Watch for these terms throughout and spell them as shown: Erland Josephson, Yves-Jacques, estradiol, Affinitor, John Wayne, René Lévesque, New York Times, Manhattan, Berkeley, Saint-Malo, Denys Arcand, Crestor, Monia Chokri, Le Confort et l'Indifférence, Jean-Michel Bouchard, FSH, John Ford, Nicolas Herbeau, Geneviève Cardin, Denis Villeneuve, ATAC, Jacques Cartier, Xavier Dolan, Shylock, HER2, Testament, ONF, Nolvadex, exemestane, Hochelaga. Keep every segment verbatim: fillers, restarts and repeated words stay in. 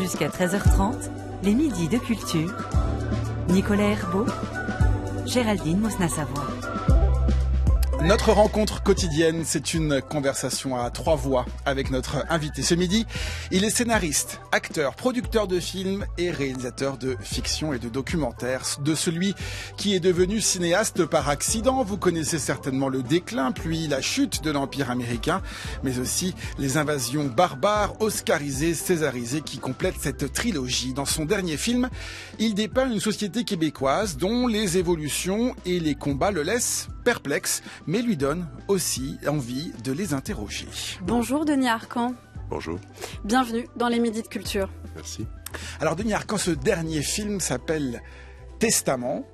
jusqu'à treize heures trente, les midis de culture, Nicolas Herbeau, Géraldine Mosna-Savoie. Notre rencontre quotidienne, c'est une conversation à trois voix avec notre invité ce midi. Il est scénariste, acteur, producteur de films et réalisateur de fiction et de documentaires, de celui qui est devenu cinéaste par accident. Vous connaissez certainement Le Déclin, puis La Chute de l'Empire américain, mais aussi Les Invasions barbares, oscarisées, césarisées, qui complètent cette trilogie. Dans son dernier film, il dépeint une société québécoise dont les évolutions et les combats le laissent perplexe, mais lui donne aussi envie de les interroger. Bonjour Denys Arcand. Bonjour. Bienvenue dans les Midis de Culture. Merci. Alors Denys Arcand, ce dernier film s'appelle Testament.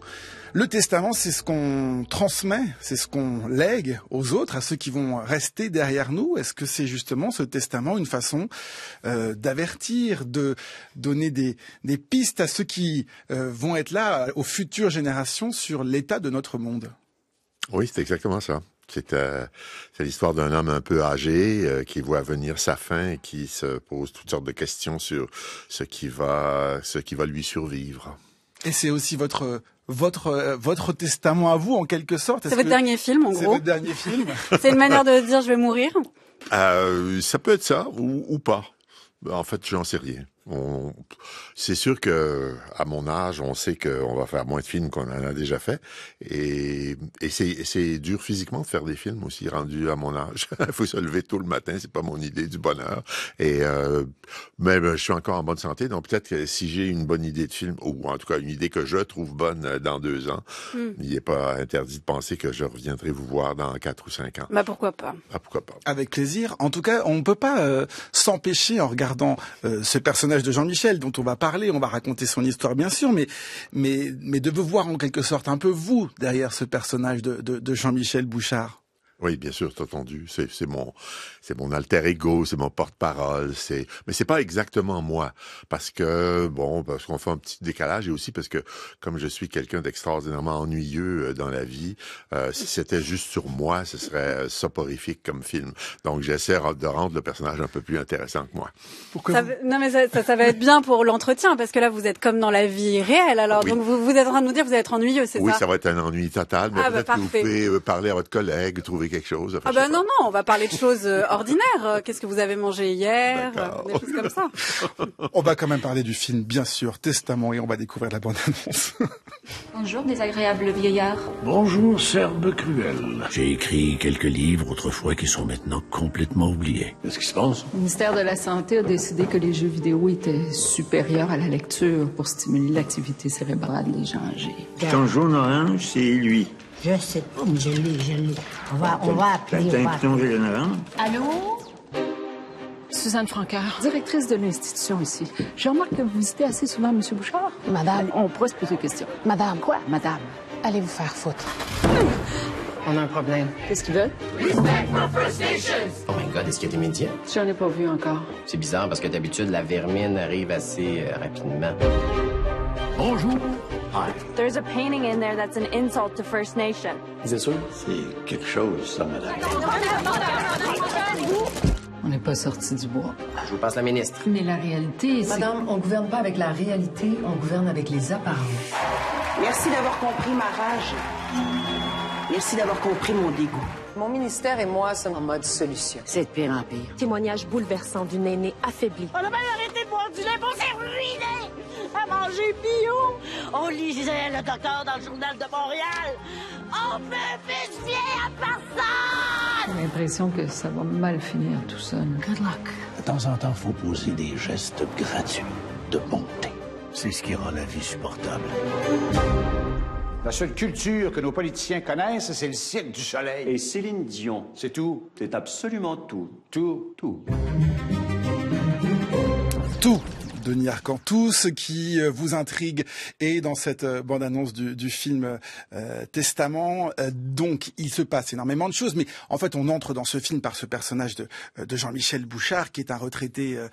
Le testament, c'est ce qu'on transmet, c'est ce qu'on lègue aux autres, à ceux qui vont rester derrière nous. Est-ce que c'est justement ce testament une façon euh, d'avertir, de donner des, des pistes à ceux qui euh, vont être là, aux futures générations, sur l'état de notre monde ? Oui, c'est exactement ça. C'est euh, l'histoire d'un homme un peu âgé euh, qui voit venir sa fin et qui se pose toutes sortes de questions sur ce qui va, ce qui va lui survivre. Et c'est aussi votre... Votre, votre testament à vous, en quelque sorte. C'est -ce votre que... dernier film, en gros. C'est votre dernier film. C'est une manière de dire « je vais mourir ». Euh, ça peut être ça, ou, ou pas. En fait, j'en sais rien. On... C'est sûr que, à mon âge, on sait qu'on va faire moins de films qu'on en a déjà fait. Et, et c'est dur physiquement de faire des films aussi, rendu à mon âge. Il faut se lever tôt le matin, c'est pas mon idée du bonheur. Et euh... mais ben, je suis encore en bonne santé, donc peut-être que si j'ai une bonne idée de film, ou en tout cas une idée que je trouve bonne dans deux ans, mm. il n'est pas interdit de penser que je reviendrai vous voir dans quatre ou cinq ans. Bah pourquoi pas. Ah, pourquoi pas. Avec plaisir. En tout cas, on ne peut pas euh, s'empêcher en regardant euh, ce personnage de Jean-Michel dont on va parler, on va raconter son histoire bien sûr, mais, mais, mais de vous voir en quelque sorte un peu vous derrière ce personnage de, de, de Jean-Michel Bouchard. Oui, bien sûr, t'as entendu. C'est mon, c'est mon alter ego, c'est mon porte-parole. C'est, mais c'est pas exactement moi, parce que bon, parce qu'on fait un petit décalage et aussi parce que comme je suis quelqu'un d'extraordinairement ennuyeux dans la vie, euh, si c'était juste sur moi, ce serait soporifique comme film. Donc j'essaie de rendre le personnage un peu plus intéressant que moi. Pourquoi ça, vous... Non, mais ça, ça, ça va être bien pour l'entretien, parce que là vous êtes comme dans la vie réelle. Alors oui. donc vous, vous êtes en train de nous dire que vous allez être ennuyeux, c'est oui, ça? Oui, ça va être un ennui total. Mais ah, peut-être bah, que vous pouvez parler à votre collègue, trouver quelque chose. Enfin, ah ben non, non, on va parler de choses euh, ordinaires. Qu'est-ce que vous avez mangé hier? Des choses comme ça. On va quand même parler du film, bien sûr, Testament, et on va découvrir la bande-annonce. Bonjour, désagréable vieillard. Bonjour, serbe cruel. J'ai écrit quelques livres autrefois qui sont maintenant complètement oubliés. Qu'est-ce qui se passe? Le ministère de la Santé a décidé que les jeux vidéo étaient supérieurs à la lecture pour stimuler l'activité cérébrale des gens âgés. Quand j'en ai un, c'est lui. Je sais pas, mais je l'ai, je l'ai. On va, on va appeler. Allô? Suzanne Francoeur, directrice de l'institution ici. Je remarque que vous visitez assez souvent M. Bouchard. Madame. On pourrait se poser des questions. Madame. Quoi? Madame. Allez vous faire foutre. On a un problème. Qu'est-ce qu'ils veulent? Respect for First Nations! Oh my God, est-ce qu'il y a des médias? J'en ai pas vu encore. C'est bizarre parce que d'habitude, la vermine arrive assez euh, rapidement. Bonjour. There's a painting in there that's an insult to First Nation. C'est sûr? C'est quelque chose, ça, madame. On n'est pas sorti du bois. Je vous passe la ministre. Mais la réalité, c'est... Madame, on ne gouverne pas avec la réalité, on gouverne avec les apparences. Merci d'avoir compris ma rage. Merci d'avoir compris mon dégoût. Mon ministère et moi sommes en mode solution. C'est de pire en pire. Témoignage bouleversant d'une aînée affaiblie. On a bien arrêté de boire du lait, on s'est ruiné à manger bio. On lisait le docteur dans le journal de Montréal. On peut plus fier à personne. J'ai l'impression que ça va mal finir tout seul. Good luck. De temps en temps, il faut poser des gestes gratuits de bonté. C'est ce qui rend la vie supportable. La seule culture que nos politiciens connaissent, c'est le Cirque du Soleil. Et Céline Dion. C'est tout. C'est absolument tout. Tout. Tout. Tout. Denys Arcand, tout ce qui vous intrigue et dans cette bande-annonce du, du film euh, Testament. Euh, donc, il se passe énormément de choses, mais en fait, on entre dans ce film par ce personnage de, de Jean-Michel Bouchard, qui est un retraité euh,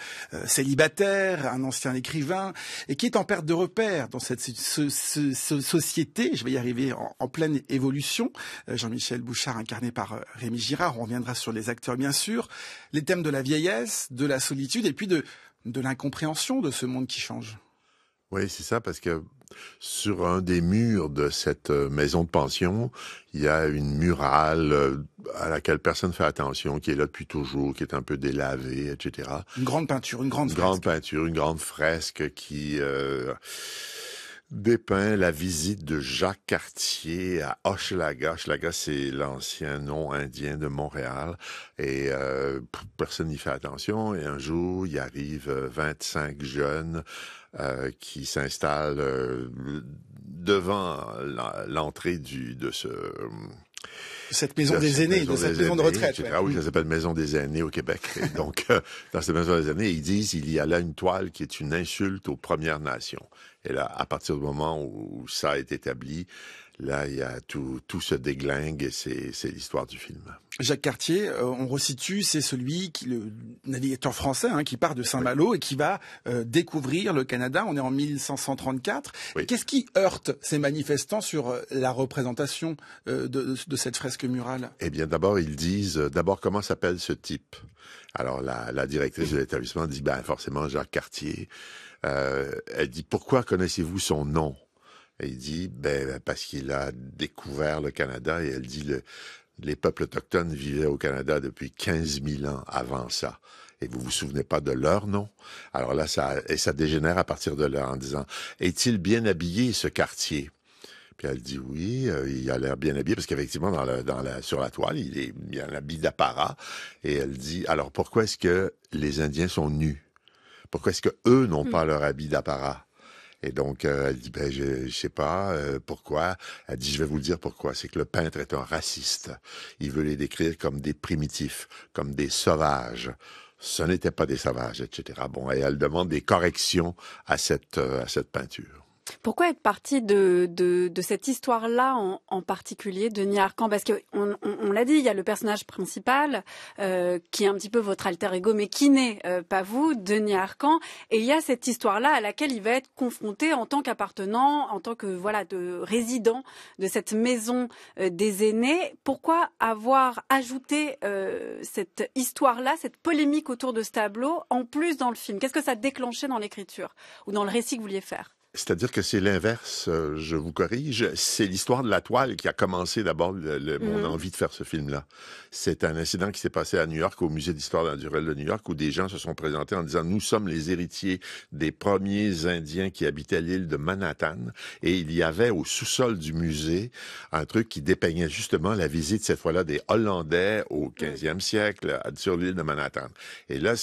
célibataire, un ancien écrivain, et qui est en perte de repère dans cette ce, ce, ce société, je vais y arriver, en, en pleine évolution. Euh, Jean-Michel Bouchard, incarné par euh, Rémy Girard, on reviendra sur les acteurs, bien sûr, les thèmes de la vieillesse, de la solitude, et puis de de l'incompréhension de ce monde qui change. Oui, c'est ça, parce que sur un des murs de cette maison de pension, il y a une murale à laquelle personne ne fait attention, qui est là depuis toujours, qui est un peu délavée, et cetera. Une grande peinture, une grande fresque. Une grande peinture, une grande fresque qui euh, dépeint la visite de Jacques Cartier à Hochelaga. Hochelaga, c'est l'ancien nom indien de Montréal. Et euh, personne n'y fait attention. Et un jour, il arrive vingt-cinq jeunes Euh, qui s'installe euh, devant l'entrée du de ce cette maison de des aînés, maison de cette des maison aînés, de retraite. Ouais. Ah oui, ça s'appelle Maison des aînés au Québec. Et donc, euh, dans cette maison des aînés, ils disent il y a là une toile qui est une insulte aux Premières Nations. Et là, à partir du moment où ça est établi, là, il y a tout, tout se déglingue et c'est l'histoire du film. Jacques Cartier, euh, on resitue, c'est celui, qui, le navigateur français, hein, qui part de Saint-Malo oui. et qui va euh, découvrir le Canada. On est en mille cinq cent trente-quatre. Oui. Qu'est-ce qui heurte ces manifestants sur la représentation euh, de, de cette fresque murale? Eh bien, d'abord, ils disent, euh, d'abord, comment s'appelle ce type? Alors, la, la directrice de l'établissement dit, ben, forcément, Jacques Cartier. Euh, elle dit, pourquoi connaissez-vous son nom? Et il dit, ben, parce qu'il a découvert le Canada, et elle dit, le, les peuples autochtones vivaient au Canada depuis quinze mille ans avant ça. Et vous vous souvenez pas de leur nom? Alors là, ça, et ça dégénère à partir de là en disant, est-il bien habillé, ce Cartier? Puis elle dit oui, euh, il a l'air bien habillé, parce qu'effectivement, dans la, dans la, sur la toile, il est, il a un habit d'apparat. Et elle dit, alors pourquoi est-ce que les Indiens sont nus? Pourquoi est-ce que eux n'ont mmh. pas leur habit d'apparat? Et donc, euh, elle dit, ben, je, je sais pas euh, pourquoi. Elle dit, je vais vous le dire pourquoi. C'est que le peintre est un raciste. Il veut les décrire comme des primitifs, comme des sauvages. Ce n'étaient pas des sauvages, et cetera. Bon, et elle demande des corrections à cette, euh, à cette peinture. Pourquoi être parti de, de, de cette histoire-là en, en particulier, Denys Arcand? Parce qu'on on, on l'a dit, il y a le personnage principal euh, qui est un petit peu votre alter ego, mais qui n'est euh, pas vous, Denys Arcand. Et il y a cette histoire-là à laquelle il va être confronté en tant qu'appartenant, en tant que voilà de résident de cette maison euh, des aînés. Pourquoi avoir ajouté euh, cette histoire-là, cette polémique autour de ce tableau, en plus dans le film? Qu'est-ce que ça déclenchait dans l'écriture ou dans le récit que vous vouliez faire? C'est-à-dire que c'est l'inverse, je vous corrige, c'est l'histoire de la toile qui a commencé d'abord le, le, mmh. mon envie de faire ce film-là. C'est un incident qui s'est passé à New York, au musée d'histoire naturelle de New York, où des gens se sont présentés en disant « Nous sommes les héritiers des premiers Indiens qui habitaient l'île de Manhattan ». Et il y avait au sous-sol du musée un truc qui dépeignait justement la visite, cette fois-là, des Hollandais au quinzième mmh. siècle sur l'île de Manhattan. Et là,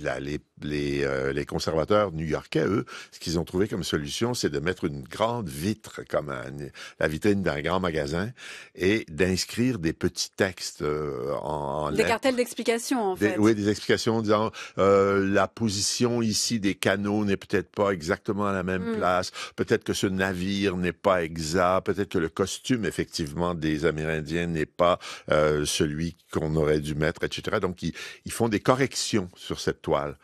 là les, les, euh, les conservateurs new-yorkais, eux, ce qu'ils ont trouvé comme solution, c'est de mettre une grande vitre, comme une, la vitrine d'un grand magasin, et d'inscrire des petits textes euh, en, en Des lettres. Cartels d'explications, en fait. Des, oui, des explications disant euh, la position ici des canaux n'est peut-être pas exactement à la même mm. place, peut-être que ce navire n'est pas exact, peut-être que le costume, effectivement, des Amérindiens n'est pas euh, celui qu'on aurait dû mettre, et cetera. Donc, ils, ils font des corrections sur cette toile.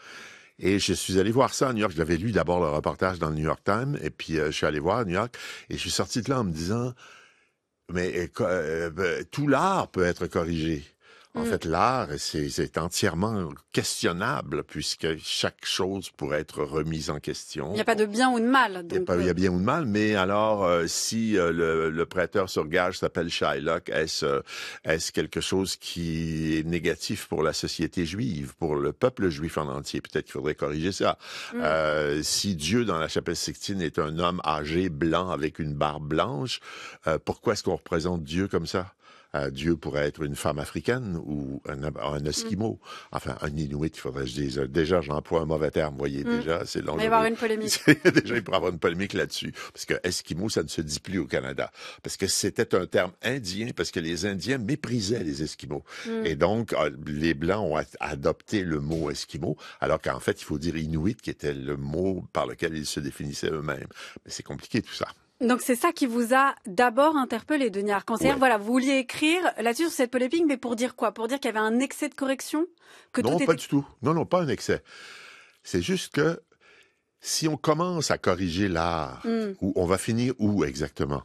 Et je suis allé voir ça à New York. J'avais lu d'abord le reportage dans le New York Times, et puis euh, je suis allé voir à New York, et je suis sorti de là en me disant, mais euh, euh, tout l'art peut être corrigé. En mmh. fait, l'art, c'est entièrement questionnable, puisque chaque chose pourrait être remise en question. Il n'y a pas de bien ou de mal. Donc... Il, y a pas, il y a bien ou de mal, mais alors, euh, si euh, le, le prêteur sur gage s'appelle Shylock, est-ce euh, est-ce quelque chose qui est négatif pour la société juive, pour le peuple juif en entier? Peut-être qu'il faudrait corriger ça. Mmh. Euh, si Dieu, dans la Chapelle Sixtine, est un homme âgé, blanc, avec une barbe blanche, euh, pourquoi est-ce qu'on représente Dieu comme ça? Euh, Dieu pourrait être une femme africaine ou un, un Esquimau. Mm. Enfin, un Inuit, il faudrait que je dise. Déjà, j'emploie un mauvais terme, voyez, mm. déjà, c'est long. Il va y avoir une polémique. Déjà, il pourrait y avoir une polémique là-dessus. Parce que Esquimau, ça ne se dit plus au Canada. Parce que c'était un terme indien, parce que les Indiens méprisaient les Esquimaux. Mm. Et donc, les Blancs ont adopté le mot Esquimau, alors qu'en fait, il faut dire Inuit, qui était le mot par lequel ils se définissaient eux-mêmes. Mais c'est compliqué, tout ça. Donc c'est ça qui vous a d'abord interpellé, Denys Arcand. Ouais. Voilà, vous vouliez écrire là-dessus sur cette polémique, mais pour dire quoi? Pour dire qu'il y avait un excès de correction que Non, tout pas était... du tout. Non, non, pas un excès. C'est juste que si on commence à corriger l'art, mm. on va finir où exactement?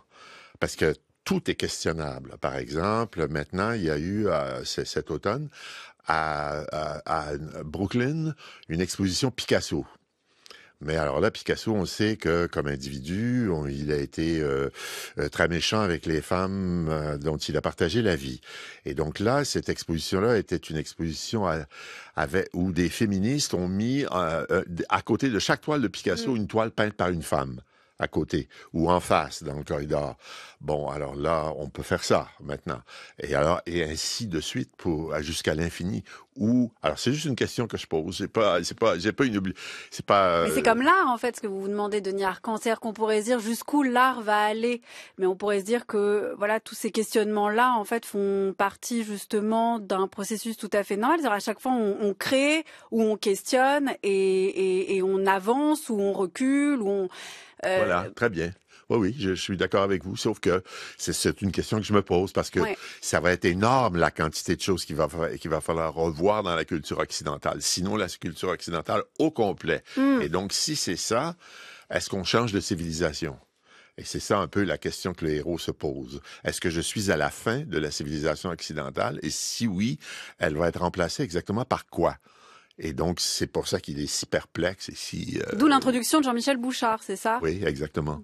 Parce que tout est questionnable. Par exemple, maintenant, il y a eu, euh, cet automne, à, à, à Brooklyn une exposition Picasso. Mais alors là, Picasso, on sait que comme individu, on, il a été euh, très méchant avec les femmes euh, dont il a partagé la vie. Et donc là, cette exposition-là était une exposition à, avec, où des féministes ont mis euh, à côté de chaque toile de Picasso une toile peinte par une femme. À côté, ou en face, dans le corridor. Bon, alors là, on peut faire ça, maintenant. Et alors, et ainsi de suite, pour, jusqu'à l'infini, ou... Alors, c'est juste une question que je pose. C'est pas, c'est pas, j'ai pas une... C'est pas... Euh... Mais c'est comme l'art, en fait, ce que vous vous demandez, Denys Arcand. C'est-à-dire qu'on pourrait dire jusqu'où l'art va aller. Mais on pourrait se dire que, voilà, tous ces questionnements-là, en fait, font partie, justement, d'un processus tout à fait normal. C'est-à-dire, à chaque fois, on, on crée, ou on questionne, et, et, et on avance, ou on recule, ou on... Euh... Voilà, très bien. Oui, oui, je, je suis d'accord avec vous, sauf que c'est une question que je me pose, parce que ouais. ça va être énorme, la quantité de choses qu'il va, qu'il va falloir revoir dans la culture occidentale, sinon la culture occidentale au complet. Mm. Et donc, si c'est ça, est-ce qu'on change de civilisation? Et c'est ça un peu la question que le héros se pose. Est-ce que je suis à la fin de la civilisation occidentale? Et si oui, elle va être remplacée exactement par quoi? Et donc, c'est pour ça qu'il est si perplexe et si... Euh... D'où l'introduction de Jean-Michel Bouchard, c'est ça? Oui, exactement.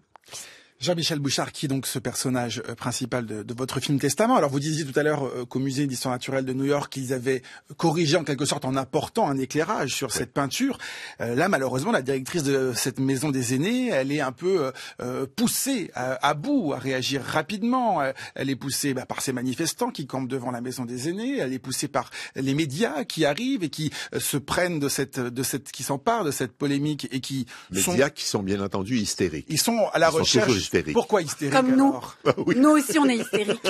Jean-Michel Bouchard, qui est donc ce personnage principal de, de votre film Testament. Alors, vous disiez tout à l'heure euh, qu'au musée d'histoire naturelle de New York, ils avaient corrigé en quelque sorte en apportant un éclairage sur oui. cette peinture. Euh, là, malheureusement, la directrice de cette maison des aînés, elle est un peu euh, poussée à, à bout, à réagir rapidement. Elle est poussée bah, par ces manifestants qui campent devant la maison des aînés. Elle est poussée par les médias qui arrivent et qui se prennent de cette, de cette, qui s'emparent de cette polémique et qui médias sont... Médias qui sont bien entendu hystériques. Ils sont à la Ils recherche... Hystérique. Pourquoi hystérique? Comme nous. Bah oui. Nous aussi, on est hystériques.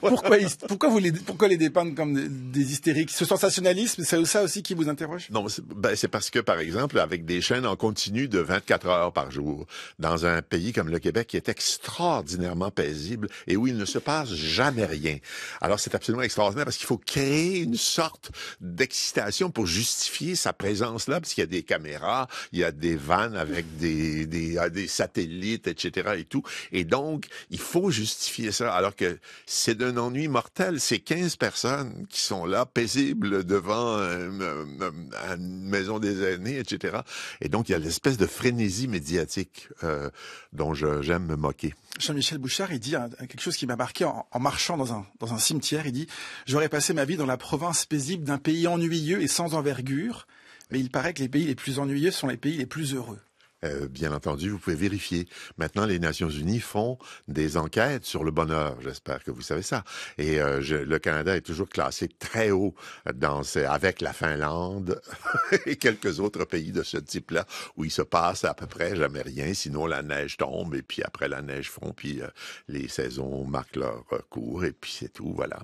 pourquoi, pourquoi, vous les, pourquoi les dépeindre comme des, des hystériques? Ce sensationnalisme, c'est ça aussi qui vous interroge? Non, c'est ben, parce que, par exemple, avec des chaînes en continu de vingt-quatre heures par jour, dans un pays comme le Québec qui est extraordinairement paisible et où il ne se passe jamais rien. Alors, c'est absolument extraordinaire parce qu'il faut créer une sorte d'excitation pour justifier sa présence là, parce qu'il y a des caméras, il y a des vannes avec des, des, des satellites, et cetera et tout. Et donc, il faut justifier ça, alors que c'est d'un ennui mortel. C'est quinze personnes qui sont là, paisibles, devant une, une maison des aînés, et cetera. Et donc, il y a l'espèce de frénésie médiatique euh, dont j'aime me moquer. Jean-Michel Bouchard, il dit hein, quelque chose qui m'a marqué en, en marchant dans un, dans un cimetière. Il dit « J'aurais passé ma vie dans la province paisible d'un pays ennuyeux et sans envergure, mais il paraît que les pays les plus ennuyeux sont les pays les plus heureux. » Euh, bien entendu, vous pouvez vérifier. Maintenant, les Nations Unies font des enquêtes sur le bonheur. J'espère que vous savez ça. Et euh, je, le Canada est toujours classé très haut dans ce, avec la Finlande et quelques autres pays de ce type-là, où il se passe à peu près jamais rien, sinon la neige tombe, et puis après la neige fond, puis euh, les saisons marquent leur cours, et puis c'est tout, voilà.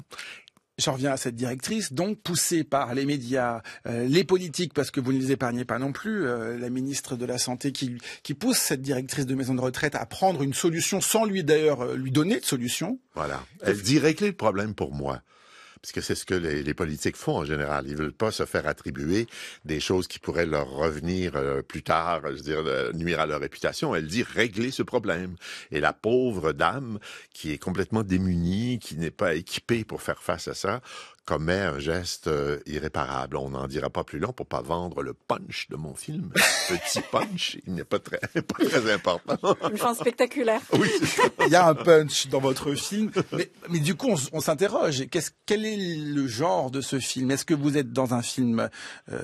J'en reviens à cette directrice, donc poussée par les médias, euh, les politiques, parce que vous ne les épargnez pas non plus, euh, la ministre de la Santé qui, qui pousse cette directrice de maison de retraite à prendre une solution, sans lui d'ailleurs lui donner de solution. Voilà. Elle dit régler le problème pour moi. Parce que c'est ce que les, les politiques font en général. Ils veulent pas se faire attribuer des choses qui pourraient leur revenir euh, plus tard, je veux dire, euh, nuire à leur réputation. Elle dit régler ce problème. Et la pauvre dame, qui est complètement démunie, qui n'est pas équipée pour faire face à ça, commet un geste euh, irréparable. On n'en dira pas plus long pour pas vendre le punch de mon film. Petit punch, il n'est pas très, pas très important. Une fin spectaculaire. Oui, il y a un punch dans votre film. Mais, mais du coup, on, on s'interroge. Qu'est-ce, quel est le genre de ce film? Est-ce que vous êtes dans un film euh,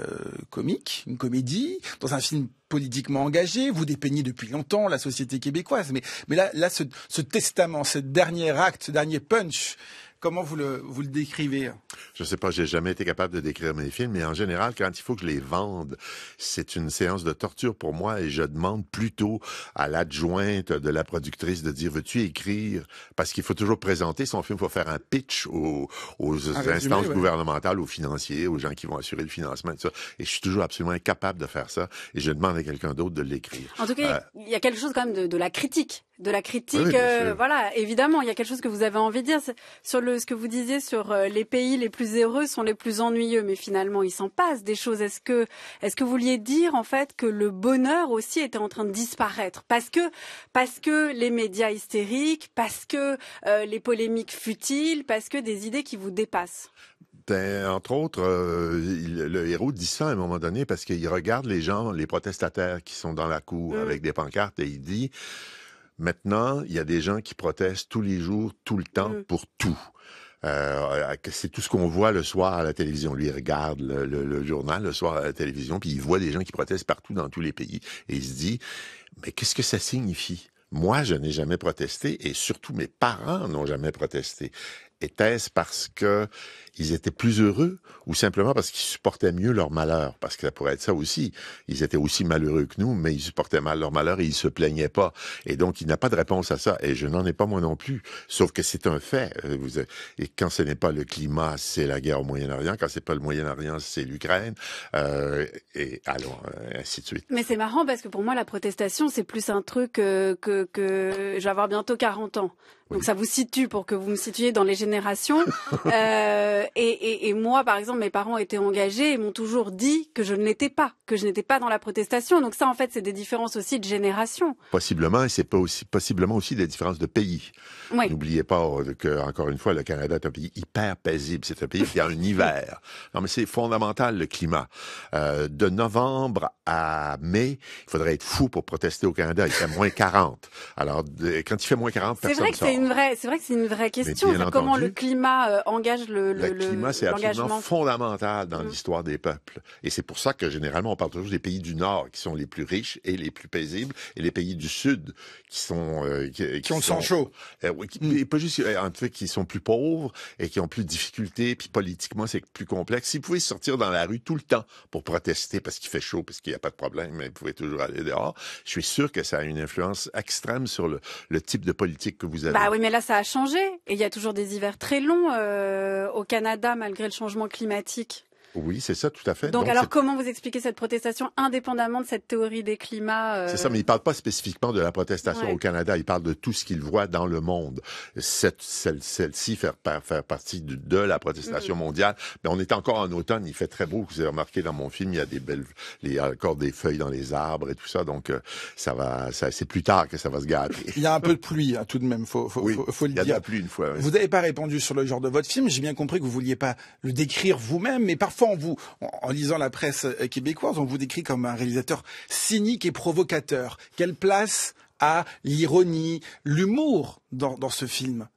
comique, une comédie, dans un film politiquement engagé? Vous dépeignez depuis longtemps la société québécoise. Mais, mais là, là, ce, ce testament, ce dernier acte, ce dernier punch, comment vous le, vous le décrivez? Je sais pas, j'ai jamais été capable de décrire mes films, mais en général, quand il faut que je les vende, c'est une séance de torture pour moi et je demande plutôt à l'adjointe de la productrice de dire « Veux-tu écrire ?» Parce qu'il faut toujours présenter son film, il faut faire un pitch aux, aux instances résumé, ouais. gouvernementales, aux financiers, aux gens qui vont assurer le financement, et tout ça. Et je suis toujours absolument incapable de faire ça et je demande à quelqu'un d'autre de l'écrire. En tout cas, il euh, y a quelque chose quand même de, de la critique. De la critique, oui, euh, voilà, évidemment, il y a quelque chose que vous avez envie de dire. Sur le, ce que vous disiez sur euh, les pays les plus heureux sont les plus ennuyeux, mais finalement, il s'en passe des choses. Est-ce que, est-ce que vous vouliez dire, en fait, que le bonheur aussi était en train de disparaître? Parce que, parce que les médias hystériques, parce que euh, les polémiques futiles, parce que des idées qui vous dépassent. Entre autres, euh, il, le héros dit ça à un moment donné parce qu'il regarde les gens, les protestataires qui sont dans la cour mmh. avec des pancartes et il dit « Maintenant, il y a des gens qui protestent tous les jours, tout le temps, mmh. pour tout. » Euh, c'est tout ce qu'on voit le soir à la télévision. Lui, il regarde le, le, le journal le soir à la télévision, puis il voit des gens qui protestent partout dans tous les pays. Et il se dit, mais qu'est-ce que ça signifie? Moi, je n'ai jamais protesté, et surtout mes parents n'ont jamais protesté. Était-ce parce que ils étaient plus heureux ou simplement parce qu'ils supportaient mieux leur malheur? Parce que ça pourrait être ça aussi. Ils étaient aussi malheureux que nous, mais ils supportaient mal leur malheur et ils se plaignaient pas. Et donc, il n'y a pas de réponse à ça. Et je n'en ai pas moi non plus. Sauf que c'est un fait. Et quand ce n'est pas le climat, c'est la guerre au Moyen-Orient. Quand c'est pas le Moyen-Orient, c'est l'Ukraine. Euh, et allons, ainsi de suite. Mais c'est marrant parce que pour moi, la protestation, c'est plus un truc que, que, que... je vais avoir bientôt quarante ans. Donc oui. Ça vous situe pour que vous me situiez dans les générations. euh, et, et, et moi, par exemple, mes parents étaient engagés et m'ont toujours dit que je ne l'étais pas, que je n'étais pas dans la protestation. Donc ça, en fait, c'est des différences aussi de génération. Possiblement, et c'est pas aussi, possiblement aussi des différences de pays. Oui. N'oubliez pas que, encore une fois, le Canada est un pays hyper paisible. C'est un pays qui a un hiver. Non, mais c'est fondamental, le climat. Euh, de novembre à mai, il faudrait être fou pour protester au Canada. Il fait moins quarante. Alors, quand il fait moins quarante, personne sort. C'est vrai, c'est vrai que c'est une vraie question. Bien entendu, comment le climat euh, engage le, le, le climat, c'est absolument fondamental dans mmh. l'histoire des peuples. Et c'est pour ça que généralement, on parle toujours des pays du Nord qui sont les plus riches et les plus paisibles, et les pays du Sud qui sont euh, qui, qui, qui ont sont, le sang chaud. Euh, oui, qui, mmh. Pas juste en fait, qui sont plus pauvres et qui ont plus de difficultés. Puis politiquement, c'est plus complexe. Si vous pouvez sortir dans la rue tout le temps pour protester parce qu'il fait chaud, parce qu'il n'y a pas de problème, mais vous pouvez toujours aller dehors. Je suis sûr que ça a une influence extrême sur le, le type de politique que vous avez. Bah, Ah oui, mais là, ça a changé. Et il y a toujours des hivers très longs euh, au Canada, malgré le changement climatique. Oui, c'est ça, tout à fait. Donc, Donc alors, comment vous expliquez cette protestation indépendamment de cette théorie des climats? euh... C'est ça, mais il ne parle pas spécifiquement de la protestation ouais. au Canada. Il parle de tout ce qu'il voit dans le monde. Cette, celle, celle-ci fait faire partie de, de la protestation mmh. mondiale. Mais on est encore en automne, il fait très beau. Vous avez remarqué dans mon film, il y a des belles, il y a encore des feuilles dans les arbres et tout ça. Donc, euh, ça va, ça, c'est plus tard que ça va se gâter. Il y a un peu de pluie, hein, tout de même. Faut, faut, oui, faut, faut le il y a dire. De la pluie une fois. Oui. Vous n'avez pas répondu sur le genre de votre film. J'ai bien compris que vous vouliez pas le décrire vous-même, mais parfois. On vous, en lisant la presse québécoise, on vous décrit comme un réalisateur cynique et provocateur. Quelle place a l'ironie, l'humour dans, dans ce film ?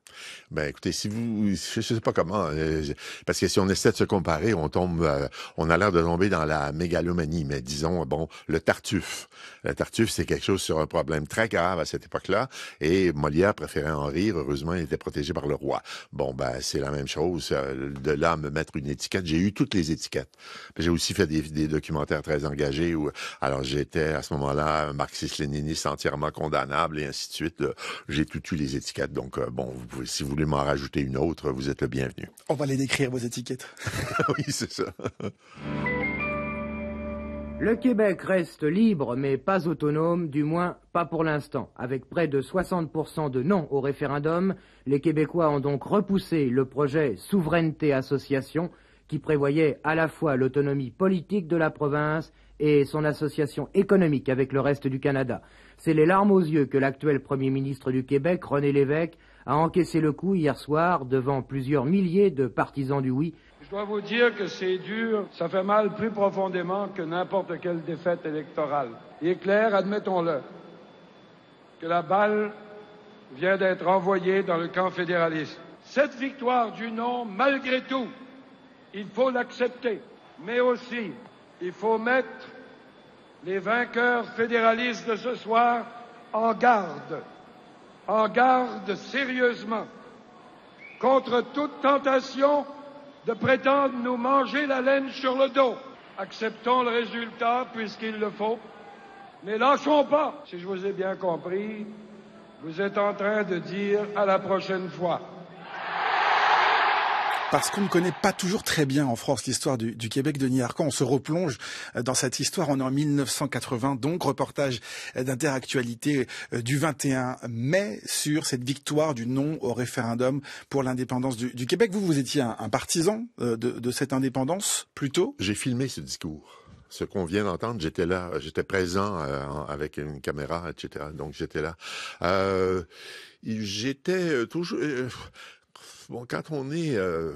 Ben écoutez, si vous, je sais pas comment, euh, parce que si on essaie de se comparer, on tombe, euh, on a l'air de tomber dans la mégalomanie. Mais disons, bon, le Tartuffe, le Tartuffe, c'est quelque chose sur un problème très grave à cette époque-là. Et Molière préférait en rire. Heureusement, il était protégé par le roi. Bon, ben c'est la même chose. Euh, de là à me mettre une étiquette, j'ai eu toutes les étiquettes. J'ai aussi fait des, des documentaires très engagés où, alors j'étais à ce moment-là un marxiste-léniniste entièrement condamnable et ainsi de suite. Euh, j'ai tout eu les étiquettes. Donc euh, bon, vous pouvez. Si vous voulez m'en rajouter une autre, vous êtes le bienvenu. On va les décrire, vos étiquettes. Oui, c'est ça. Le Québec reste libre, mais pas autonome, du moins pas pour l'instant. Avec près de soixante pour cent de non au référendum, les Québécois ont donc repoussé le projet Souveraineté-Association qui prévoyait à la fois l'autonomie politique de la province et son association économique avec le reste du Canada. C'est les larmes aux yeux que l'actuel Premier ministre du Québec, René Lévesque, a encaissé le coup hier soir devant plusieurs milliers de partisans du oui. Je dois vous dire que c'est dur, ça fait mal plus profondément que n'importe quelle défaite électorale. Il est clair, admettons-le, que la balle vient d'être envoyée dans le camp fédéraliste. Cette victoire du non, malgré tout, il faut l'accepter, mais aussi il faut mettre les vainqueurs fédéralistes de ce soir en garde. En garde sérieusement contre toute tentation de prétendre nous manger la laine sur le dos. Acceptons le résultat puisqu'il le faut, mais lâchons pas. Si je vous ai bien compris, vous êtes en train de dire à la prochaine fois. Parce qu'on ne connaît pas toujours très bien en France l'histoire du, du Québec. Denys Arcand, on se replonge dans cette histoire. On est en mille neuf cent quatre-vingts, donc reportage d'Interactualité du vingt et un mai sur cette victoire du non au référendum pour l'indépendance du, du Québec. Vous, vous étiez un, un partisan de, de cette indépendance, plutôt? J'ai filmé ce discours. Ce qu'on vient d'entendre, j'étais là, j'étais présent euh, avec une caméra, et cetera. Donc j'étais là. Euh, j'étais toujours... Euh, Bon, quand on est euh,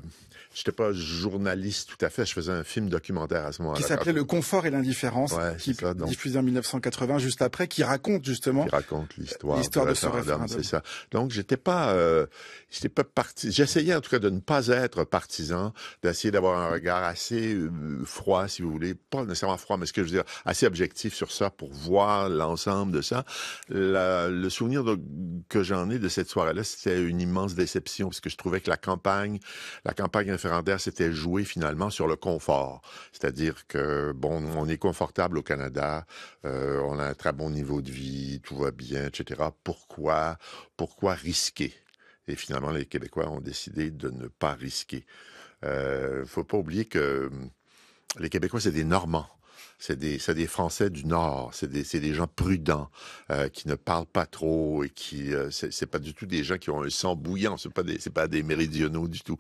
j'étais pas journaliste tout à fait, je faisais un film documentaire à ce moment-là. Qui s'appelait Le Confort et l'Indifférence, ouais, qui ça, donc, diffusé en mille neuf cent quatre-vingts, juste après, qui raconte justement... Qui raconte l'histoire de ce référendum. C'est ça. Donc j'étais pas... Euh, j'étais pas parti... J'essayais en tout cas de ne pas être partisan, d'essayer d'avoir un regard assez euh, froid, si vous voulez, pas nécessairement froid, mais ce que je veux dire, assez objectif sur ça pour voir l'ensemble de ça. La, le souvenir de, que j'en ai de cette soirée-là, c'était une immense déception, parce que je trouvais que la campagne, la campagne référendaire s'était jouée finalement sur le confort. C'est-à-dire que, bon, on est confortable au Canada, euh, on a un très bon niveau de vie, tout va bien, et cetera. Pourquoi, pourquoi risquer? Et finalement, les Québécois ont décidé de ne pas risquer. Euh, faut pas oublier que les Québécois, c'est des Normands. C'est des, c'est des Français du Nord, c'est des, c'est des gens prudents, euh, qui ne parlent pas trop et qui, euh, c'est pas du tout des gens qui ont un sang bouillant, c'est pas des, c'est pas des méridionaux du tout.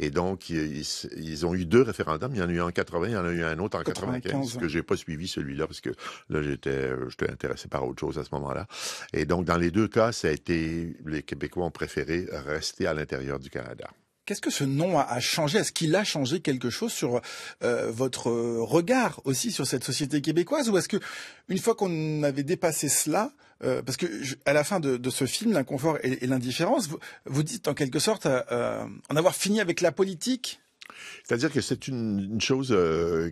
Et donc, ils, ils ont eu deux référendums, il y en a eu un en quatre-vingts, il y en a eu un autre en quatre-vingt-quinze, que j'ai pas suivi celui-là, parce que là, j'étais, j'étais intéressé par autre chose à ce moment-là. Et donc, dans les deux cas, ça a été, les Québécois ont préféré rester à l'intérieur du Canada. Qu'est-ce que ce nom a changé? Est-ce qu'il a changé quelque chose sur euh, votre regard aussi sur cette société québécoise? Ou est-ce que une fois qu'on avait dépassé cela, euh, parce que je, à la fin de, de ce film, L'inconfort et, et l'indifférence, vous, vous dites en quelque sorte euh, en avoir fini avec la politique? C'est-à-dire que c'est une, une chose, euh,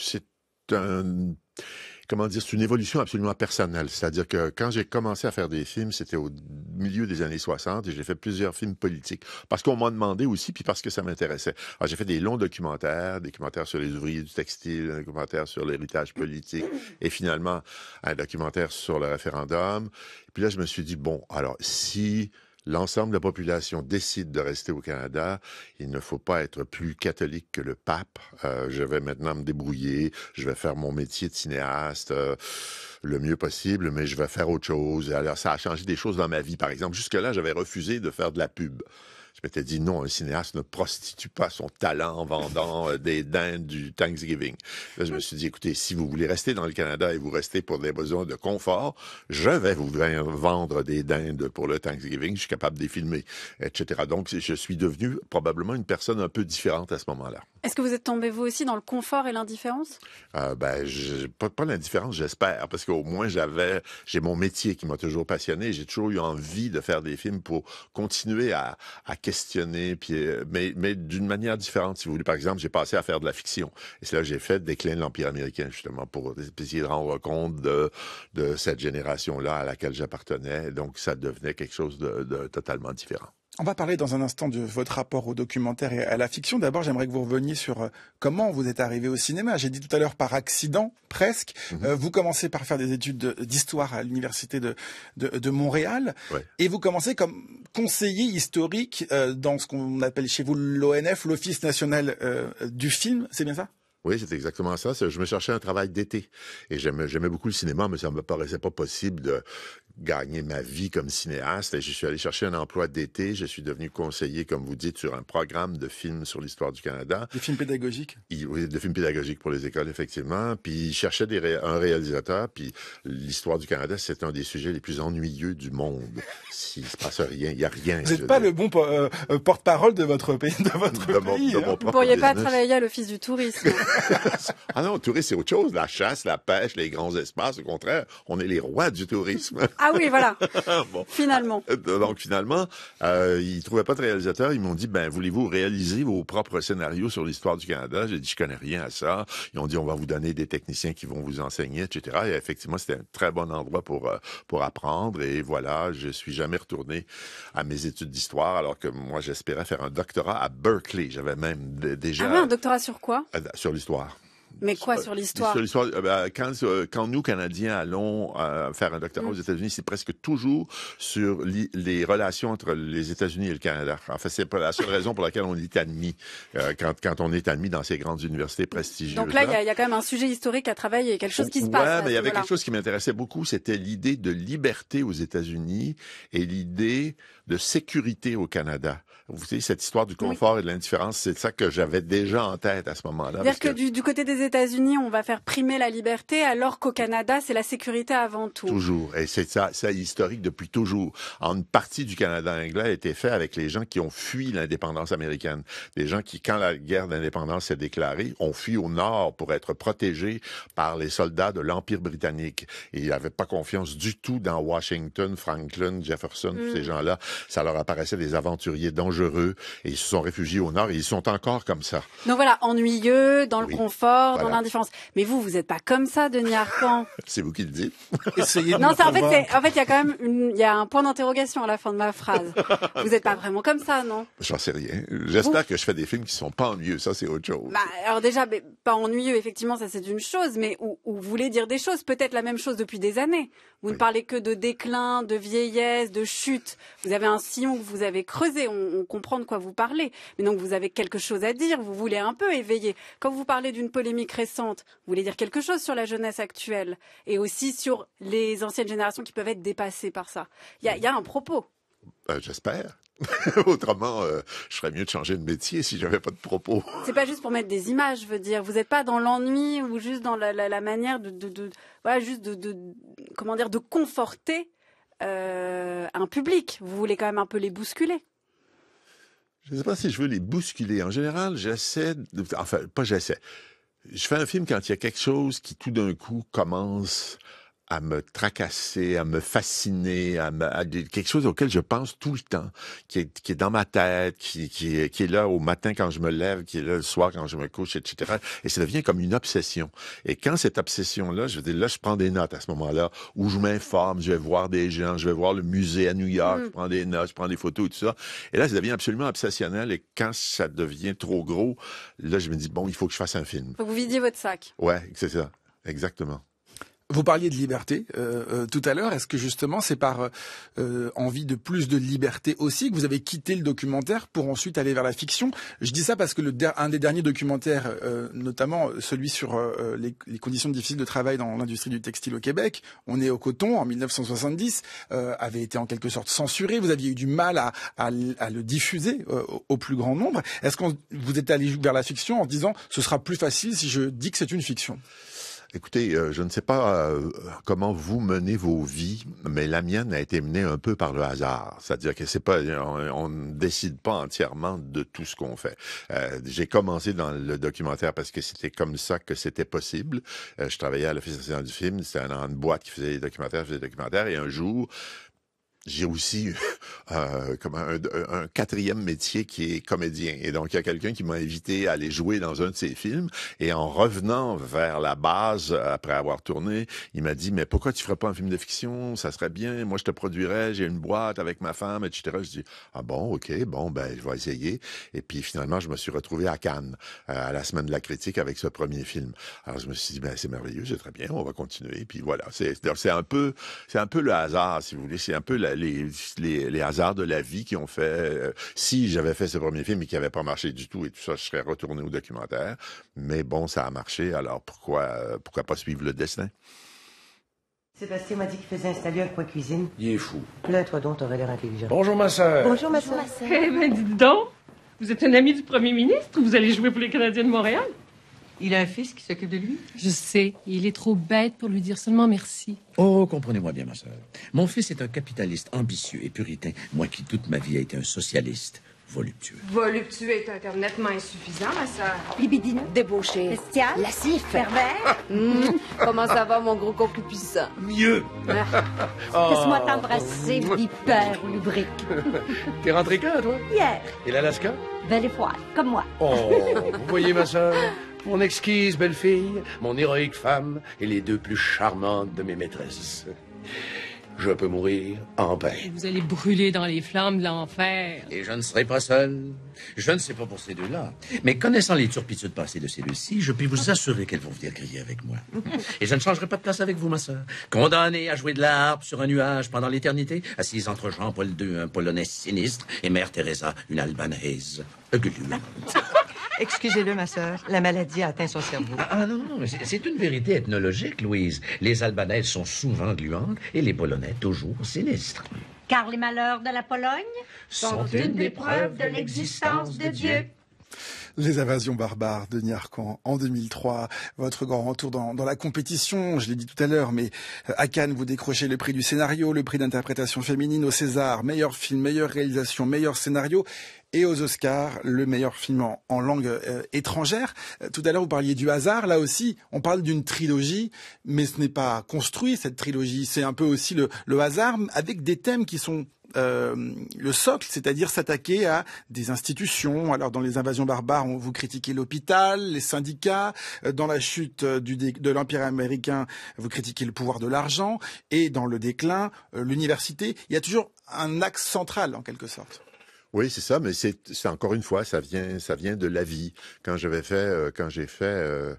c'est un... Comment dire, c'est une évolution absolument personnelle. C'est-à-dire que quand j'ai commencé à faire des films, c'était au milieu des années soixante, et j'ai fait plusieurs films politiques. Parce qu'on m'a demandé aussi, puis parce que ça m'intéressait. Alors, j'ai fait des longs documentaires, des documentaires sur les ouvriers du textile, un documentaire sur l'héritage politique, et finalement, un documentaire sur le référendum. Et puis là, je me suis dit, bon, alors, si... l'ensemble de la population décide de rester au Canada, il ne faut pas être plus catholique que le pape. Euh, je vais maintenant me débrouiller, je vais faire mon métier de cinéaste euh, le mieux possible, mais je vais faire autre chose. Alors ça a changé des choses dans ma vie. Par exemple, jusque-là, j'avais refusé de faire de la pub. Je m'étais dit, non, un cinéaste ne prostitue pas son talent en vendant des dindes du Thanksgiving. Là, je me suis dit, écoutez, si vous voulez rester dans le Canada et vous restez pour des besoins de confort, je vais vous vendre des dindes pour le Thanksgiving, je suis capable de les filmer, et cetera. Donc, je suis devenu probablement une personne un peu différente à ce moment-là. Est-ce que vous êtes tombé, vous aussi, dans le confort et l'indifférence? euh, Ben, je, pas, pas l'indifférence, j'espère, parce qu'au moins, j'avais, j'ai mon métier qui m'a toujours passionné, j'ai toujours eu envie de faire des films pour continuer à, à questionner, puis, mais, mais d'une manière différente, si vous voulez. Par exemple, j'ai passé à faire de la fiction. Et c'est là que j'ai fait Le Déclin de l'empire américain, justement, pour essayer de rendre compte de, de cette génération-là à laquelle j'appartenais. Donc, ça devenait quelque chose de, de totalement différent. On va parler dans un instant de votre rapport au documentaire et à la fiction. D'abord, j'aimerais que vous reveniez sur comment vous êtes arrivé au cinéma. J'ai dit tout à l'heure par accident, presque. Mm-hmm. euh, vous commencez par faire des études d'histoire à l'université de, de, de Montréal. Ouais. Et vous commencez comme conseiller historique euh, dans ce qu'on appelle chez vous l'O N F, l'Office national euh, du film. C'est bien ça ? Oui, c'est exactement ça. Je me cherchais un travail d'été. Et j'aimais, j'aimais beaucoup le cinéma, mais ça me paraissait pas possible de gagner ma vie comme cinéaste. Et je suis allé chercher un emploi d'été. Je suis devenu conseiller, comme vous dites, sur un programme de films sur l'histoire du Canada. Des films pédagogiques? Et, oui, des films pédagogiques pour les écoles, effectivement. Puis, je cherchais des ré... un réalisateur. Puis, l'histoire du Canada, c'est un des sujets les plus ennuyeux du monde. S'il se passe rien, il n'y a rien. Vous n'êtes pas le bon po- euh, porte-parole de votre pays. De votre de mon, pays de mon hein. Vous ne pourriez pas travailler à l'Office du tourisme. Ah non, le tourisme, c'est autre chose. La chasse, la pêche, les grands espaces, au contraire, on est les rois du tourisme. Ah oui, voilà. Bon. Finalement. Donc, finalement, euh, ils ne trouvaient pas de réalisateur. Ils m'ont dit, ben, voulez-vous réaliser vos propres scénarios sur l'histoire du Canada? J'ai dit, je connais rien à ça. Ils ont dit, on va vous donner des techniciens qui vont vous enseigner, et cetera. Et effectivement, c'était un très bon endroit pour, euh, pour apprendre. Et voilà, je suis jamais retourné à mes études d'histoire, alors que moi, j'espérais faire un doctorat à Berkeley. J'avais même déjà... Ah oui, un doctorat sur quoi? Euh, sur l'histoire. Mais quoi sur l'histoire? Sur l'histoire, quand, quand nous, Canadiens, allons faire un doctorat aux États-Unis, c'est presque toujours sur li- les relations entre les États-Unis et le Canada. En fait, c'est la seule raison pour laquelle on est admis, euh, quand, quand on est admis dans ces grandes universités prestigieuses. Donc là, il y, y a quand même un sujet historique à travailler, quelque chose qui se ouais, passe. Oui, mais il y avait quelque chose qui m'intéressait beaucoup, c'était l'idée de liberté aux États-Unis et l'idée de sécurité au Canada. Vous savez, cette histoire du confort oui. et de l'indifférence, c'est ça que j'avais déjà en tête à ce moment-là. C'est-à-dire que, que du, du côté des États-Unis, on va faire primer la liberté, alors qu'au Canada, c'est la sécurité avant tout. Toujours. Et c'est ça, ça historique depuis toujours. En une partie du Canada anglais a été fait avec les gens qui ont fui l'indépendance américaine. Des gens qui, quand la guerre d'indépendance s'est déclarée, ont fui au nord pour être protégés par les soldats de l'Empire britannique. Et ils n'avaient pas confiance du tout dans Washington, Franklin, Jefferson, mm. tous ces gens-là. Ça leur apparaissait des aventuriers dangereux. Et ils se sont réfugiés au nord et ils sont encore comme ça. Donc voilà, ennuyeux, dans oui. le confort, voilà. dans l'indifférence. Mais vous, vous n'êtes pas comme ça, Denys Arcand. C'est vous qui le dites. Essayez de non, ça, en fait, en fait, il y a quand même une, y a un point d'interrogation à la fin de ma phrase. Vous n'êtes pas vraiment comme ça, non? J'en sais rien. J'espère que je fais des films qui ne sont pas ennuyeux. Ça, c'est autre chose. Bah, alors déjà, mais, pas ennuyeux, effectivement, ça c'est une chose, mais où, où vous voulez dire des choses, peut-être la même chose depuis des années. Vous oui. ne parlez que de déclin, de vieillesse, de chute. Vous avez un sillon que vous avez creusé. On, on comprend de quoi vous parlez. Mais donc, vous avez quelque chose à dire. Vous voulez un peu éveiller. Quand vous parlez d'une polémique récente, vous voulez dire quelque chose sur la jeunesse actuelle et aussi sur les anciennes générations qui peuvent être dépassées par ça. Il y, y a un propos. Euh, J'espère. Autrement, euh, je serais mieux de changer de métier si j'avais pas de propos. C'est pas juste pour mettre des images, je veux dire. Vous n'êtes pas dans l'ennui ou juste dans la, la, la manière de, de, de, voilà, juste de, de, comment dire, de conforter euh, un public. Vous voulez quand même un peu les bousculer. Je ne sais pas si je veux les bousculer. En général, j'essaie... De... Enfin, pas j'essaie. Je fais un film quand il y a quelque chose qui, tout d'un coup, commence à me tracasser, à me fasciner, à, me... à quelque chose auquel je pense tout le temps, qui est, qui est dans ma tête, qui, qui, est, qui est là au matin quand je me lève, qui est là le soir quand je me couche, et cetera. Et ça devient comme une obsession. Et quand cette obsession-là, je veux dire, là, je prends des notes à ce moment-là, où je m'informe, je vais voir des gens, je vais voir le musée à New York, mm. je prends des notes, je prends des photos et tout ça. Et là, ça devient absolument obsessionnel. Et quand ça devient trop gros, là, je me dis, bon, il faut que je fasse un film. Faut que vous vidiez votre sac. Ouais, c'est ça. Exactement. Vous parliez de liberté euh, euh, tout à l'heure. Est-ce que justement c'est par euh, envie de plus de liberté aussi que vous avez quitté le documentaire pour ensuite aller vers la fiction? Je dis ça parce que le un des derniers documentaires, euh, notamment celui sur euh, les, les conditions difficiles de travail dans l'industrie du textile au Québec, On est au coton en mille neuf cent soixante-dix, euh, avait été en quelque sorte censuré. Vous aviez eu du mal à, à, à le diffuser euh, au plus grand nombre. Est-ce que vous êtes allé vers la fiction en se disant ce sera plus facile si je dis que c'est une fiction? Écoutez, euh, je ne sais pas euh, comment vous menez vos vies, mais la mienne a été menée un peu par le hasard. C'est-à-dire que c'est pas, on, on ne décide pas entièrement de tout ce qu'on fait. Euh, j'ai commencé dans le documentaire parce que c'était comme ça que c'était possible. Euh, je travaillais à l'Office national du film, c'était une boîte qui faisait des documentaires, faisait des documentaires, et un jour... J'ai aussi euh, comme un, un, un quatrième métier qui est comédien. Et donc, il y a quelqu'un qui m'a invité à aller jouer dans un de ses films. Et en revenant vers la base, après avoir tourné, il m'a dit « Mais pourquoi tu ferais pas un film de fiction? Ça serait bien. Moi, je te produirais. J'ai une boîte avec ma femme, et cetera » Je dis « Ah bon, OK, bon, ben, je vais essayer. » Et puis, finalement, je me suis retrouvé à Cannes, euh, à la Semaine de la critique, avec ce premier film. Alors, je me suis dit « Ben, c'est merveilleux, c'est très bien, on va continuer. » Puis voilà, c'est un peu, c'est un peu le hasard, si vous voulez. C'est un peu la Les, les, les hasards de la vie qui ont fait... Euh, si j'avais fait ce premier film et qui n'avait pas marché du tout et tout ça, je serais retourné au documentaire. Mais bon, ça a marché, alors pourquoi, euh, pourquoi pas suivre le destin? Sébastien m'a dit qu'il faisait installer un coin cuisine. Il est fou. Là, toi donc, t'aurais l'air intelligent. Bonjour, ma sœur. Bonjour, ma sœur. Eh bien, dites donc, vous êtes un ami du premier ministre ou vous allez jouer pour les Canadiens de Montréal? Il a un fils qui s'occupe de lui? Je sais. Il est trop bête pour lui dire seulement merci. Oh, comprenez-moi bien, ma soeur. Mon fils est un capitaliste ambitieux et puritain. Moi qui, toute ma vie, a été un socialiste voluptueux. Voluptueux est un terme nettement insuffisant, ma soeur. Libidineux. Débauché. Bestial. Lassif. Pervers. Mmh. Comment ça va, mon gros concupissant? Mieux. Ah. Laisse-moi t'embrasser, vipère lubrique. T'es rentré quand, toi? Hier. Et l'Alaska? Belle et froide, comme moi. Oh, vous voyez, ma soeur? Mon exquise belle-fille, mon héroïque femme et les deux plus charmantes de mes maîtresses. Je peux mourir en paix. Vous allez brûler dans les flammes de l'enfer. Et je ne serai pas seul. Je ne sais pas pour ces deux-là. Mais connaissant les turpitudes passées de ces deux-ci, je puis vous assurer qu'elles vont venir crier avec moi. Et je ne changerai pas de place avec vous, ma sœur. Condamnée à jouer de la harpe sur un nuage pendant l'éternité, assise entre Jean-Paul deux, un Polonais sinistre, et Mère Teresa, une Albanaise gluante. Excusez-le, ma sœur, la maladie a atteint son cerveau. Ah, ah non, non, c'est une vérité ethnologique, Louise. Les Albanaises sont souvent gluantes et les Polonais toujours sinistres. Car les malheurs de la Pologne sont, sont une des preuves de l'existence de Dieu. Les Invasions barbares, Denys Arcand, en deux mille trois. Votre grand retour dans, dans la compétition, je l'ai dit tout à l'heure, mais à Cannes, vous décrochez le prix du scénario, le prix d'interprétation féminine au César, meilleur film, meilleure réalisation, meilleur scénario, et aux Oscars, le meilleur film en, en langue euh, étrangère. Tout à l'heure, vous parliez du hasard. Là aussi, on parle d'une trilogie, mais ce n'est pas construit, cette trilogie. C'est un peu aussi le, le hasard, avec des thèmes qui sont euh, le socle, c'est-à-dire s'attaquer à des institutions. Alors, dans Les Invasions barbares, on vous critiquez l'hôpital, les syndicats. Dans La chute du dé, de l'empire américain, vous critiquez le pouvoir de l'argent. Et dans Le déclin, euh, l'université. Il y a toujours un axe central, en quelque sorte. Oui, c'est ça, mais c'est encore une fois, ça vient, ça vient de la vie. Quand j'avais fait, euh, quand j'ai fait euh,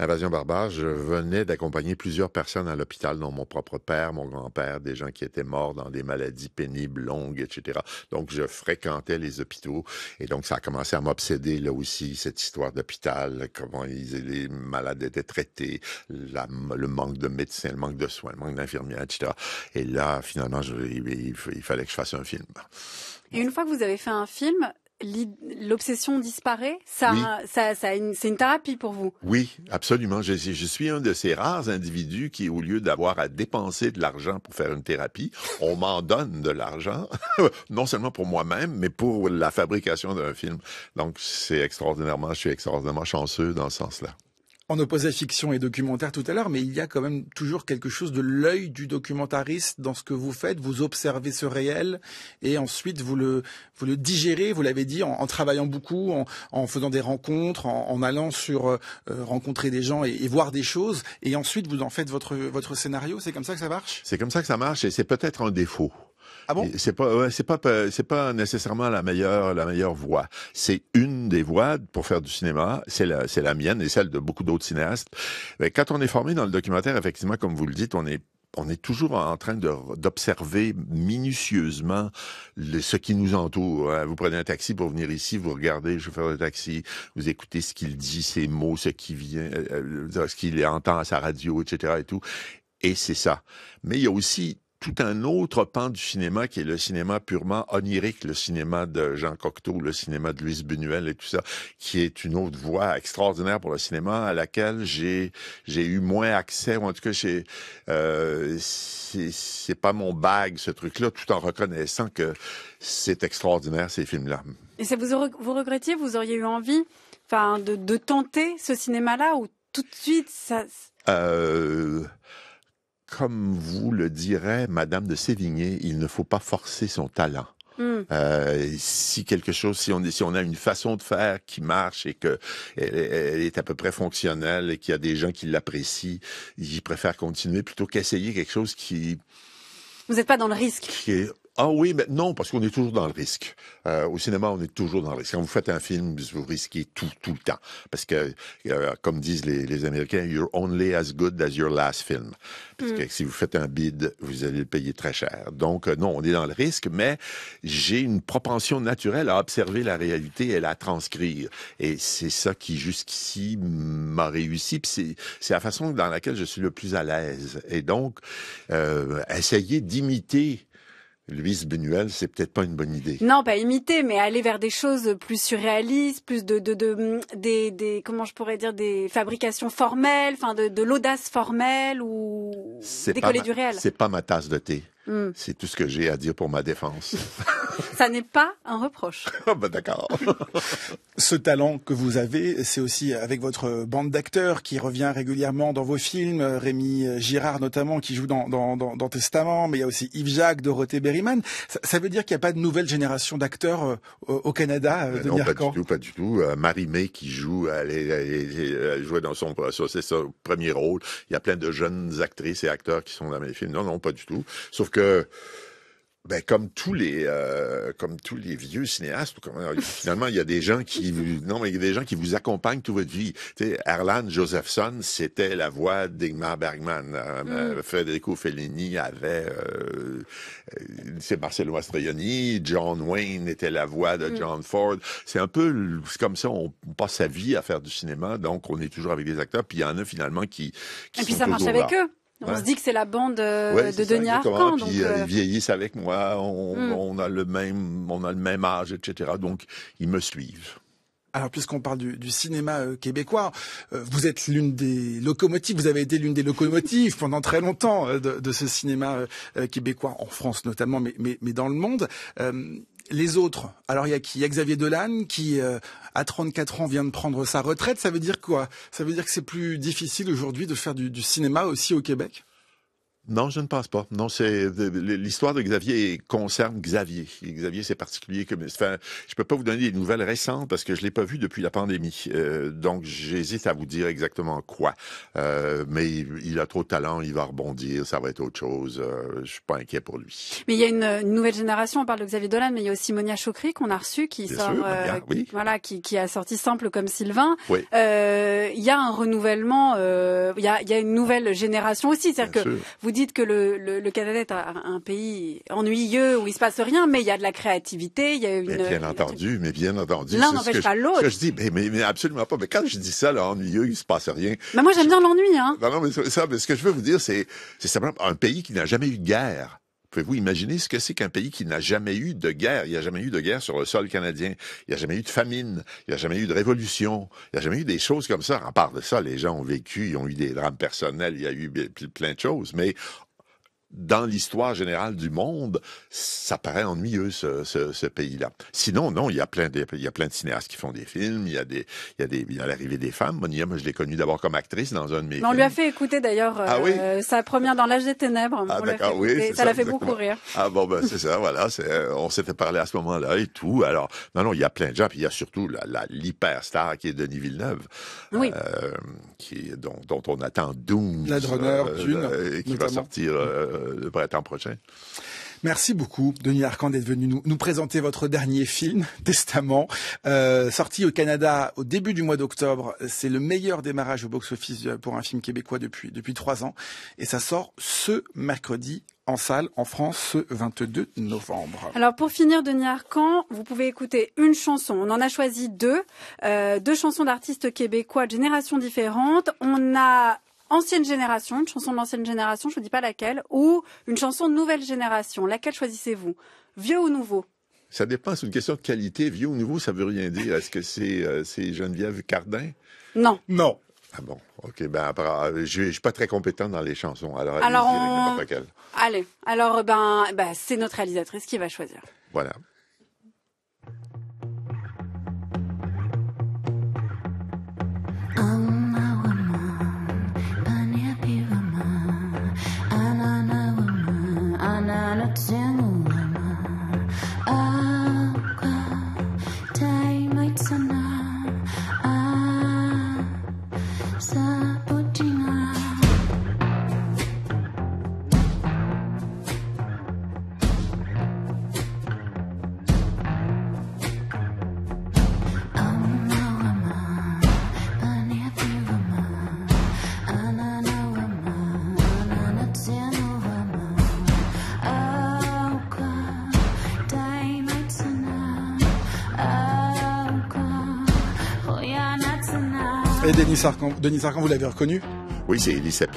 Invasion barbare, je venais d'accompagner plusieurs personnes à l'hôpital, dont mon propre père, mon grand-père, des gens qui étaient morts dans des maladies pénibles, longues, et cetera. Donc, je fréquentais les hôpitaux, et donc ça a commencé à m'obséder là aussi cette histoire d'hôpital, comment ils, les malades étaient traités, la, le manque de médecins, le manque de soins, le manque d'infirmières, et cetera. Et là, finalement, je, il, il fallait que je fasse un film. Et une fois que vous avez fait un film, l'obsession disparaît, ça, oui. ça, ça, c'est une thérapie pour vous. Oui, absolument. Je, je suis un de ces rares individus qui, au lieu d'avoir à dépenser de l'argent pour faire une thérapie, on m'en donne de l'argent, non seulement pour moi-même, mais pour la fabrication d'un film. Donc, c'est extraordinairement, je suis extraordinairement chanceux dans ce sens-là. On opposait fiction et documentaire tout à l'heure, mais il y a quand même toujours quelque chose de l'œil du documentariste dans ce que vous faites. Vous observez ce réel et ensuite vous le, vous le digérez, vous l'avez dit, en, en travaillant beaucoup, en, en faisant des rencontres, en, en allant sur euh, rencontrer des gens et, et voir des choses. Et ensuite, vous en faites votre, votre scénario. C'est comme ça que ça marche? C'est comme ça que ça marche et c'est peut-être un défaut. Ah bon? C'est pas, c'est pas, c'est pas nécessairement la meilleure, la meilleure voie. C'est une des voies pour faire du cinéma. C'est la, c'est la mienne et celle de beaucoup d'autres cinéastes. Mais quand on est formé dans le documentaire, effectivement, comme vous le dites, on est On est toujours en train d'observer minutieusement le, ce qui nous entoure. Hein. Vous prenez un taxi pour venir ici, vous regardez le chauffeur de taxi, vous écoutez ce qu'il dit, ses mots, ce qui vient, euh, ce qu'il entend à sa radio, et cetera et tout. Et c'est ça. Mais il y a aussi tout un autre pan du cinéma qui est le cinéma purement onirique, le cinéma de Jean Cocteau, le cinéma de Luis Buñuel et tout ça, qui est une autre voie extraordinaire pour le cinéma à laquelle j'ai j'ai eu moins accès, ou en tout cas c'est euh, c'est pas mon bag ce truc-là, tout en reconnaissant que c'est extraordinaire ces films-là. Et ça vous vous regrettiez, vous auriez eu envie, enfin, de, de tenter ce cinéma-là ou tout de suite ça. Euh... Comme vous le dirait Madame de Sévigné, il ne faut pas forcer son talent. Mm. Euh, si quelque chose, si on, si on a une façon de faire qui marche et que elle, elle est à peu près fonctionnelle et qu'il y a des gens qui l'apprécient, j'y préfère continuer plutôt qu'essayer quelque chose qui... Vous n'êtes pas dans le risque. Qui est... Ah oui, mais non, parce qu'on est toujours dans le risque. Euh, au cinéma, on est toujours dans le risque. Quand vous faites un film, vous risquez tout, tout le temps. Parce que, euh, comme disent les, les Américains, « You're only as good as your last film ». Parce que mm. si vous faites un bide, vous allez le payer très cher. Donc, euh, non, on est dans le risque, mais j'ai une propension naturelle à observer la réalité et la transcrire. Et c'est ça qui, jusqu'ici, m'a réussi. Puis c'est la façon dans laquelle je suis le plus à l'aise. Et donc, euh, essayer d'imiter Luis Buñuel, c'est peut-être pas une bonne idée. Non, pas imiter, mais aller vers des choses plus surréalistes, plus de, de, de des, des, comment je pourrais dire, des fabrications formelles, enfin de, de l'audace formelle ou décoller du réel. C'est pas ma tasse de thé. Mm. C'est tout ce que j'ai à dire pour ma défense. Ça n'est pas un reproche. Ben d'accord. Ce talent que vous avez, c'est aussi avec votre bande d'acteurs qui revient régulièrement dans vos films. Rémy Girard notamment, qui joue dans, dans, dans, dans Testament, mais il y a aussi Yves-Jacques, Dorothée Berryman. Ça, ça veut dire qu'il n'y a pas de nouvelle génération d'acteurs euh, au Canada? euh, Non, pas du tout, pas du tout. Euh, Marie May qui joue, elle, elle, elle, elle jouait dans son, c'est son premier rôle. Il y a plein de jeunes actrices et acteurs qui sont dans mes films. Non, non, pas du tout. Sauf que que, ben, comme tous les, euh, comme tous les vieux cinéastes, finalement, il y a des gens qui vous, non, mais il y a des gens qui vous accompagnent toute votre vie. Tu sais, Erland Josephson, c'était la voix d'Ingmar Bergman. Euh, mm. Federico Fellini avait, euh, c'est Marcello Mastroianni. John Wayne était la voix de mm. John Ford. C'est un peu, c'est comme ça, on passe sa vie à faire du cinéma, donc on est toujours avec des acteurs, puis il y en a finalement qui, qui Et puis sont ça marche avec là. eux. On ouais. se dit que c'est la bande ouais, de Denys Arcand. Puis euh... ils vieillissent avec moi, on, mm. on, a le même, on a le même âge, et cetera. Donc, ils me suivent. Alors, puisqu'on parle du, du cinéma euh, québécois, euh, vous êtes l'une des locomotives, vous avez été l'une des locomotives pendant très longtemps euh, de, de ce cinéma euh, québécois, en France notamment, mais, mais, mais dans le monde. Euh, les autres, alors il y a qui? Il y a Xavier Dolan qui, euh, à trente-quatre ans, vient de prendre sa retraite. Ça veut dire quoi? Ça veut dire que c'est plus difficile aujourd'hui de faire du, du cinéma aussi au Québec? Non, je ne pense pas. Non, c'est l'histoire de Xavier concerne Xavier. Et Xavier, c'est particulier que. Enfin, je peux pas vous donner des nouvelles récentes parce que je l'ai pas vu depuis la pandémie. Euh, donc, j'hésite à vous dire exactement quoi. Euh, mais il a trop de talent, il va rebondir, ça va être autre chose. Euh, je suis pas inquiet pour lui. Mais il y a une, une nouvelle génération. On parle de Xavier Dolan, mais il y a aussi Monia Chokri qu'on a reçue, qui Bien sort, sûr, euh, Monia, oui. voilà, qui, qui a sorti Simple comme Sylvain. Oui. Euh, il y a un renouvellement. Euh, il y a, il y a une nouvelle génération aussi, c'est-à-dire que sûr. vous dites que le, le, le Canada est un pays ennuyeux où il se passe rien, mais il y a de la créativité, il y a une... Mais bien entendu, mais bien entendu. L'un n'empêche pas l'autre. Je dis, mais, mais, mais absolument pas. Mais quand je dis ça, là, ennuyeux, il se passe rien. Mais moi, j'aime bien l'ennui, hein. Non, non, mais ça, mais ce que je veux vous dire, c'est, c'est simplement un pays qui n'a jamais eu de guerre. Pouvez-vous imaginer ce que c'est qu'un pays qui n'a jamais eu de guerre? Il n'y a jamais eu de guerre sur le sol canadien. Il n'y a jamais eu de famine. Il n'y a jamais eu de révolution. Il n'y a jamais eu des choses comme ça. À part de ça, les gens ont vécu, ils ont eu des drames personnels, il y a eu plein de choses. Mais dans l'histoire générale du monde, ça paraît ennuyeux, ce, ce, ce pays-là. Sinon, non, il y a plein de, il y a plein de cinéastes qui font des films. Il y a des, il y a des, il y a l'arrivée des femmes. Monia, moi, je l'ai connue d'abord comme actrice dans un de mes films. On lui a fait écouter, d'ailleurs, ah, euh, oui? sa première dans L'Âge des Ténèbres. Ah, d'accord, oui. Ça l'a fait exactement. beaucoup rire. Ah, bon, ben, c'est ça, voilà. Euh, on s'était parlé à ce moment-là et tout. Alors, non, non, il y a plein de gens. Puis il y a surtout la, la, l'hyperstar qui est Denis Villeneuve. Oui. Euh, qui, dont, dont on attend Doom. Ladronneur, euh, Dune. Euh, qui notamment. va sortir, euh, le printemps prochain. Merci beaucoup, Denys Arcand, d'être venu nous, nous présenter votre dernier film, Testament, euh, sorti au Canada au début du mois d'octobre. C'est le meilleur démarrage au box-office pour un film québécois depuis depuis trois ans, et ça sort ce mercredi en salle en France, ce vingt-deux novembre. Alors pour finir, Denys Arcand, vous pouvez écouter une chanson. On en a choisi deux, euh, deux chansons d'artistes québécois de générations différentes. On a Ancienne génération, une chanson de l'ancienne génération, je ne dis pas laquelle, ou une chanson de nouvelle génération. Laquelle choisissez-vous? Vieux ou nouveau? Ça dépend, c'est une question de qualité. Vieux ou nouveau, ça ne veut rien dire. Est-ce que c'est euh, c'est Geneviève Cardin? Non. Non. Ah bon, ok, ben après, je, je suis pas très compétent dans les chansons, alors, alors on... Allez, alors ben, ben c'est notre réalisatrice qui va choisir. Voilà. Et Denys Arcand, Denys Arcand, vous l'avez reconnu? Oui, c'est Elisabeth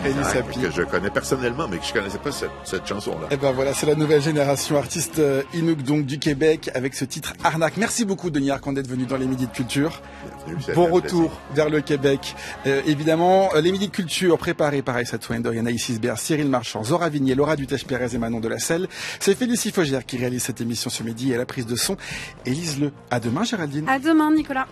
que je connais personnellement, mais que je connaissais pas cette, cette chanson-là. Et ben voilà, c'est la nouvelle génération artiste Inuk, donc du Québec, avec ce titre Arnaque. Merci beaucoup, Denys Arcand, d'être venu dans les Midis de Culture. Bienvenue, bon retour vers le Québec. Euh, évidemment, les Midis de Culture préparés par Aïssa Touendoy, Anaïs Isbert, Cyril Marchand, Zora Vignier, Laura Dutèche-Pérez et Manon Delacelle. C'est Félicie Fogère qui réalise cette émission ce midi, et à la prise de son, Élise Le. À demain, Géraldine. À demain, Nicolas.